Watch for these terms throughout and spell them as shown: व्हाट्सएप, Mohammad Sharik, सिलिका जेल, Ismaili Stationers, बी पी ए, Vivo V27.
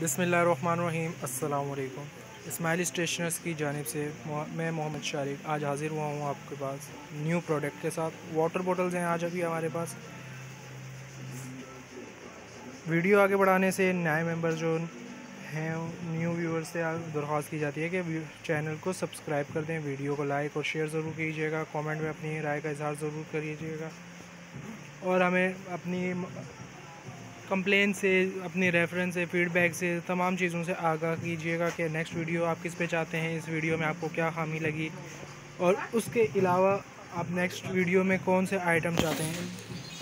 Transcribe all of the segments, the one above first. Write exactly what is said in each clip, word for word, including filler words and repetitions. बिस्मिल्लाहिर्रहमानिर्रहीम, अस्सलाम वालेकुम। इस्माइली स्टेशनर्स की जानिब से मैं मोहम्मद शारिक आज हाज़िर हुआ हूँ आपके पास न्यू प्रोडक्ट के साथ। वाटर बॉटल्स हैं आज अभी हमारे पास। वीडियो आगे बढ़ाने से नए मेंबर जो हैं न्यू व्यूअर्स से दरख्वास्त की जाती है कि चैनल को सब्सक्राइब कर दें, वीडियो को लाइक और शेयर ज़रूर कीजिएगा, कमेंट में अपनी राय का इजहार ज़रूर करिएगा और हमें अपनी कंप्लेन से, अपनी रेफरेंस से, फीडबैक से, तमाम चीज़ों से आगाह कीजिएगा कि नेक्स्ट वीडियो आप किस पे चाहते हैं, इस वीडियो में आपको क्या खामी लगी और उसके अलावा आप नेक्स्ट वीडियो में कौन से आइटम चाहते हैं।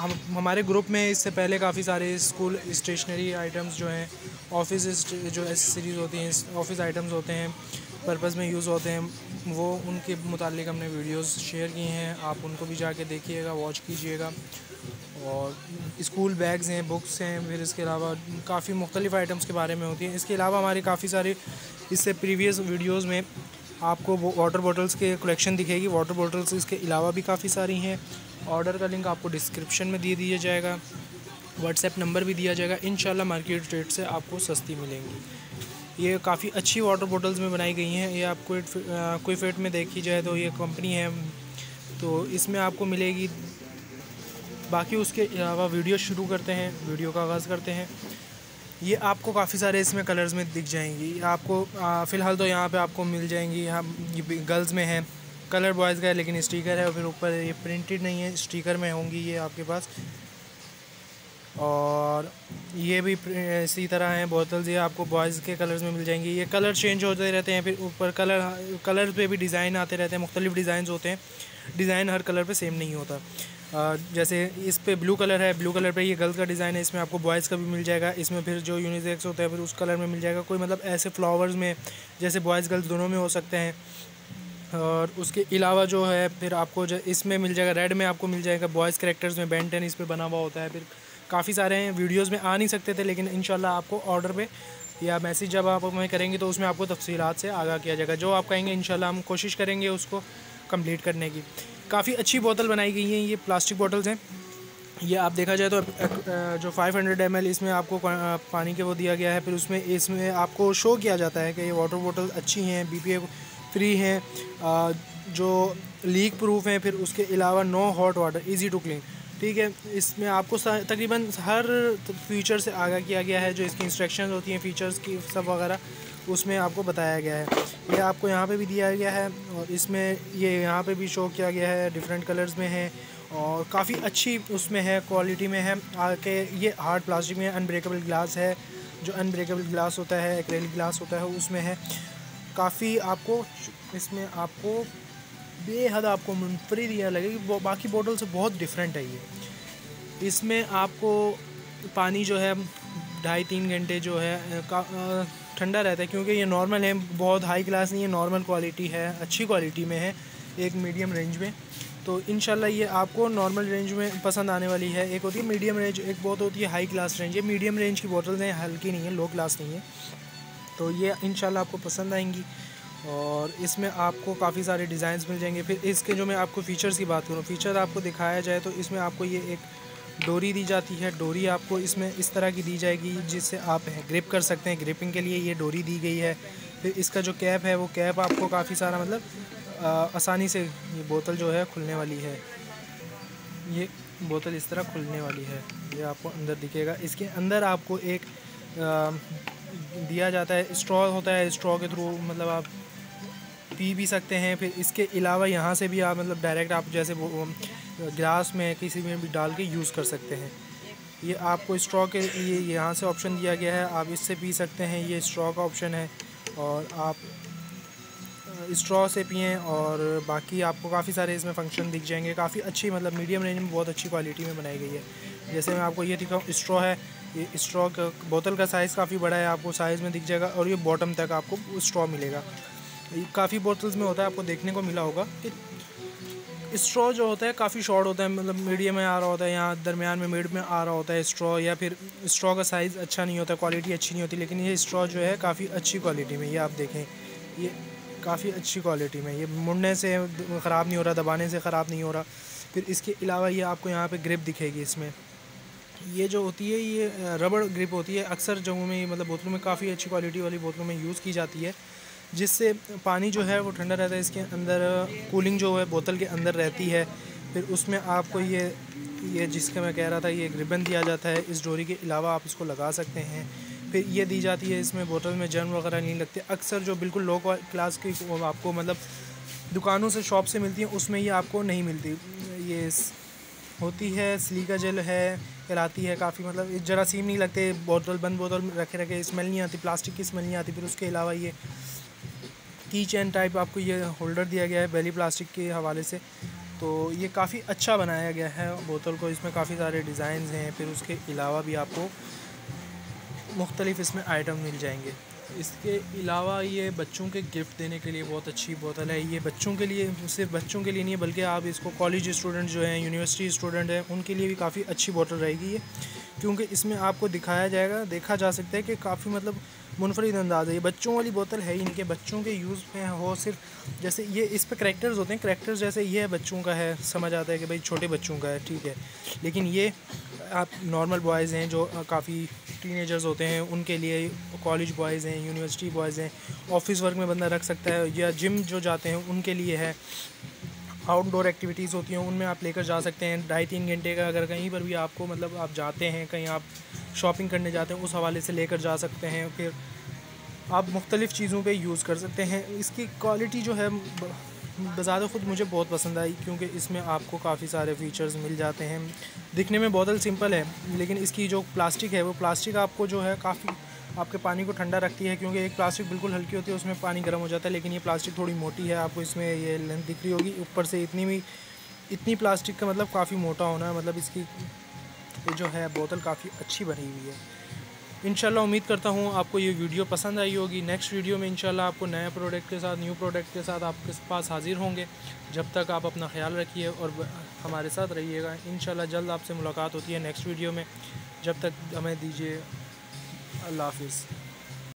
हम हमारे ग्रुप में इससे पहले काफ़ी सारे स्कूल स्टेशनरी आइटम्स जो हैं, ऑफिस जो एसेसरीज़ होती हैं, ऑफिस आइटम्स होते हैं, पर्पज़ में यूज़ होते हैं, वो उनके मुतालिक हमने वीडियोस शेयर किए हैं। आप उनको भी जाके देखिएगा, वॉच कीजिएगा। और स्कूल बैग्स हैं, बुक्स हैं, फिर इसके अलावा काफ़ी मुख्तलिफ़ आइटम्स के बारे में होती हैं। इसके अलावा हमारे काफ़ी सारे इससे प्रीवियस वीडियोस में आपको वाटर बॉटल्स के कलेक्शन दिखेगी। वाटर बॉटल्स इसके अलावा भी काफ़ी सारी हैं। ऑर्डर का लिंक आपको डिस्क्रिप्शन में दे दिया जाएगा, व्हाट्सएप नंबर भी दिया जाएगा। इंशाल्लाह मार्केट रेट से आपको सस्ती मिलेंगी। ये काफ़ी अच्छी वाटर बॉटल्स में बनाई गई हैं। ये आपको कोई फेट में देखी जाए तो ये कंपनी है, तो इसमें आपको मिलेगी। बाकी उसके अलावा वीडियो शुरू करते हैं, वीडियो का आगाज़ करते हैं। ये आपको काफ़ी सारे इसमें कलर्स में दिख जाएंगी। आपको फ़िलहाल तो यहाँ पे आपको मिल जाएंगी। हम ये गर्ल्स में है, कलर बॉयज़ का है लेकिन स्टिकर है, फिर ऊपर ये प्रिंटेड नहीं है, स्टिकर में होंगी ये आपके पास। और ये भी इसी तरह हैं बोतल्स, ये आपको बॉयज़ के कलर्स में मिल जाएंगी। ये कलर चेंज होते रहते हैं, फिर ऊपर कलर कलर पे भी डिज़ाइन आते रहते हैं, मुख्तलिफ़ डिज़ाइन होते हैं। डिज़ाइन हर कलर पे सेम नहीं होता। आ, जैसे इस पे ब्लू कलर है, ब्लू कलर पे ये गर्ल्स का डिज़ाइन है, इसमें आपको बॉयज़ का भी मिल जाएगा। इसमें फिर जो यूनिसेक्स होता है फिर उस कलर में मिल जाएगा। कोई मतलब ऐसे फ्लावर्स में जैसे बॉयज़ गर्ल्स दोनों में हो सकते हैं। और उसके अलावा जो है फिर आपको जो इसमें मिल जाएगा, रेड में आपको मिल जाएगा बॉयज़ कैरेक्टर्स में बेन टेन इस पर बना हुआ होता है। फिर काफ़ी सारे हैं, वीडियोस में आ नहीं सकते थे लेकिन इंशाल्लाह आपको ऑर्डर पे या मैसेज जब आप हमें करेंगे तो उसमें आपको तफसीलात से आगाह किया जाएगा। जो आप कहेंगे इंशाल्लाह हम कोशिश करेंगे उसको कंप्लीट करने की। काफ़ी अच्छी बोतल बनाई गई हैं, ये प्लास्टिक बोतल्स हैं। ये आप देखा जाए तो जो पाँच सौ एम एल इसमें आपको पानी के वो दिया गया है, फिर उसमें इसमें आपको शो किया जाता है कि ये वाटर बोतल अच्छी हैं, बी पी ए फ्री हैं, जो लीक प्रूफ हैं, फिर उसके अलावा no hot water, easy to clean, ठीक है। इसमें आपको तकरीबन हर फीचर से आगाह किया गया है, जो इसकी इंस्ट्रक्शन होती हैं फ़ीचर्स की सब वगैरह उसमें आपको बताया गया है। ये आपको यहाँ पे भी दिया गया है और इसमें ये यहाँ पे भी शो किया गया है, डिफरेंट कलर्स में है और काफ़ी अच्छी उसमें है, क्वालिटी में है आके। ये हार्ड प्लास्टिक में अनब्रेकेबल ग्लास है, जो अनब्रेकेबल ग्लास होता है, एक्रेलिक ग्लास होता है, उसमें है। काफ़ी आपको इसमें आपको बेहद आपको मुनफरिद यह लगेगी, बाकी बोतल से बहुत डिफरेंट है ये। इसमें आपको पानी जो है ढाई तीन घंटे जो है ठंडा रहता है, क्योंकि ये नॉर्मल है, बहुत हाई क्लास नहीं है, नॉर्मल क्वालिटी है, अच्छी क्वालिटी में है, एक मीडियम रेंज में। तो इंशाल्लाह ये आपको नॉर्मल रेंज में पसंद आने वाली है। एक होती है मीडियम रेंज, एक बहुत होती है हाई क्लास रेंज। ये मीडियम रेंज की बोतल हैं, हल्की नहीं है, लो क्लास नहीं है, तो ये इंशाल्लाह आपको पसंद आएंगी। और इसमें आपको काफ़ी सारे डिज़ाइंस मिल जाएंगे। फिर इसके जो मैं आपको फ़ीचर्स की बात करूँ, फ़ीचर आपको दिखाया जाए तो इसमें आपको ये एक डोरी दी जाती है। डोरी आपको इसमें इस तरह की दी जाएगी जिससे आप ग्रिप कर सकते हैं, ग्रिपिंग के लिए ये डोरी दी गई है। फिर इसका जो कैप है वो कैप आपको काफ़ी सारा मतलब आ, आसानी से ये बोतल जो है खुलने वाली है। ये बोतल इस तरह खुलने वाली है, ये आपको अंदर दिखेगा। इसके अंदर आपको एक आ, दिया जाता है, स्ट्रॉ होता है, स्ट्रॉ के थ्रू मतलब आप पी भी सकते हैं। फिर इसके अलावा यहाँ से भी आप मतलब डायरेक्ट आप जैसे ग्लास में किसी में भी डाल के यूज़ कर सकते हैं। ये आपको स्ट्रॉ के ये यहाँ से ऑप्शन दिया गया है, आप इससे पी सकते हैं, ये स्ट्रॉ का ऑप्शन है और आप स्ट्रॉ से पिएँ। और बाकी आपको काफ़ी सारे इसमें फंक्शन दिख जाएंगे। काफ़ी अच्छी मतलब मीडियम रेंज में बहुत अच्छी क्वालिटी में बनाई गई है। जैसे मैं आपको ये दिखाऊँ, स्ट्रॉ है, ये स्ट्रॉ का बोतल का साइज़ काफ़ी बड़ा है, आपको साइज़ में दिख जाएगा और ये बॉटम तक आपको स्ट्रॉ मिलेगा। काफ़ी बोतल्स में होता है, आपको देखने को मिला होगा कि स्ट्रॉ जो होता है काफ़ी शॉर्ट होता है, मतलब मीडियम में आ रहा होता है, यहाँ दरमियान में मिड में आ रहा होता है स्ट्रॉ, या फिर स्ट्रॉ का साइज़ अच्छा नहीं होता, क्वालिटी अच्छी नहीं होती। लेकिन ये स्ट्रॉ जो है काफ़ी अच्छी क्वालिटी में, ये आप देखें ये काफ़ी अच्छी क्वालिटी में, ये मुड़ने से ख़राब नहीं हो रहा, दबाने से ख़राब नहीं हो रहा। फिर इसके अलावा ये आपको यहाँ पर ग्रिप दिखेगी इसमें, ये जो होती है ये रबड़ ग्रिप होती है, अक्सर जगहों में मतलब बोतलों में काफ़ी अच्छी क्वालिटी वाली बोतलों में यूज़ की जाती है, जिससे पानी जो है वो ठंडा रहता है। इसके अंदर कूलिंग जो है बोतल के अंदर रहती है। फिर उसमें आपको ये ये जिसका मैं कह रहा था ये रिबन दिया जाता है। इस डोरी के अलावा आप इसको लगा सकते हैं। फिर ये दी जाती है, इसमें बोतल में जर्म वगैरह नहीं लगते। अक्सर जो बिल्कुल लो क्लास की आपको मतलब दुकानों से शॉप से मिलती है उसमें ये आपको नहीं मिलती। ये होती है सिलिका जेल है, कहलाती है। काफ़ी मतलब जरासीम नहीं लगते, बोतल बंद बोतल रखे रखे स्मेल नहीं आती, प्लास्टिक की स्मेल नहीं आती। फिर उसके अलावा ये की चैन टाइप आपको ये होल्डर दिया गया है बेली प्लास्टिक के हवाले से, तो ये काफ़ी अच्छा बनाया गया है बोतल को। इसमें काफ़ी सारे डिज़ाइंस हैं। फिर उसके अलावा भी आपको मुख्तलिफ़ इसमें आइटम मिल जाएंगे। इसके अलावा ये बच्चों के गिफ्ट देने के लिए बहुत अच्छी बोतल है। ये बच्चों के लिए, सिर्फ बच्चों के लिए नहीं है बल्कि आप इसको कॉलेज स्टूडेंट जो हैं, यूनिवर्सिटी स्टूडेंट हैं, उनके लिए भी काफ़ी अच्छी बोतल रहेगी ये, क्योंकि इसमें आपको दिखाया जाएगा, देखा जा सकता है कि काफ़ी मतलब मुनफरिद अंदाज़ है। ये बच्चों वाली बोतल है, इनके बच्चों के यूज़ में हो। सिर्फ जैसे ये इस पर करैक्टर्स होते हैं, करैक्टर्स जैसे ये है बच्चों का है, समझ आता है कि भाई छोटे बच्चों का है, ठीक है। लेकिन ये आप नॉर्मल बॉयज़ हैं जो काफ़ी टीनेजर्स होते हैं उनके लिए, कॉलेज बॉयज़ हैं, यूनिवर्सिटी बॉयज़ हैं, ऑफिस वर्क में बंदा रख सकता है, या जिम जो जाते हैं उनके लिए है। आउटडोर एक्टिविटीज़ होती हैं उनमें आप लेकर जा सकते हैं। ढाई तीन घंटे का अगर कहीं पर भी आपको मतलब आप जाते हैं, कहीं आप शॉपिंग करने जाते हैं, उस हवाले से लेकर जा सकते हैं। फिर आप मुख्तलिफ़ चीज़ों पे यूज़ कर सकते हैं। इसकी क्वालिटी जो है बज़ात ख़ुद मुझे बहुत पसंद आई, क्योंकि इसमें आपको काफ़ी सारे फ़ीचर्स मिल जाते हैं। दिखने में बोतल सिंपल है, लेकिन इसकी जो प्लास्टिक है वो प्लास्टिक आपको जो है काफ़ी आपके पानी को ठंडा रखती है, क्योंकि एक प्लास्टिक बिल्कुल हल्की होती है उसमें पानी गर्म हो जाता है, लेकिन ये प्लास्टिक थोड़ी मोटी है। आपको इसमें ये लेंथ दिख रही होगी ऊपर से, इतनी भी इतनी प्लास्टिक का मतलब काफ़ी मोटा होना है। मतलब इसकी जो है बोतल काफ़ी अच्छी बनी हुई है। इंशाल्लाह उम्मीद करता हूँ आपको ये वीडियो पसंद आई होगी। नेक्स्ट वीडियो में इंशाल्लाह आपको नए प्रोडक्ट के साथ, न्यू प्रोडक्ट के साथ आपके पास हाज़िर होंगे। जब तक आप अपना ख्याल रखिए और हमारे साथ रहिएगा। इंशाल्लाह जल्द आपसे मुलाकात होती है नेक्स्ट वीडियो में। जब तक हमें दीजिए, अल्लाह हाफिज़।